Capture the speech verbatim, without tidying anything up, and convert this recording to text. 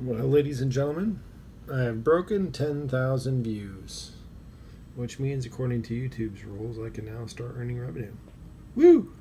Well, ladies and gentlemen, I have broken ten thousand views, which means, according to YouTube's rules, I can now start earning revenue. Woo!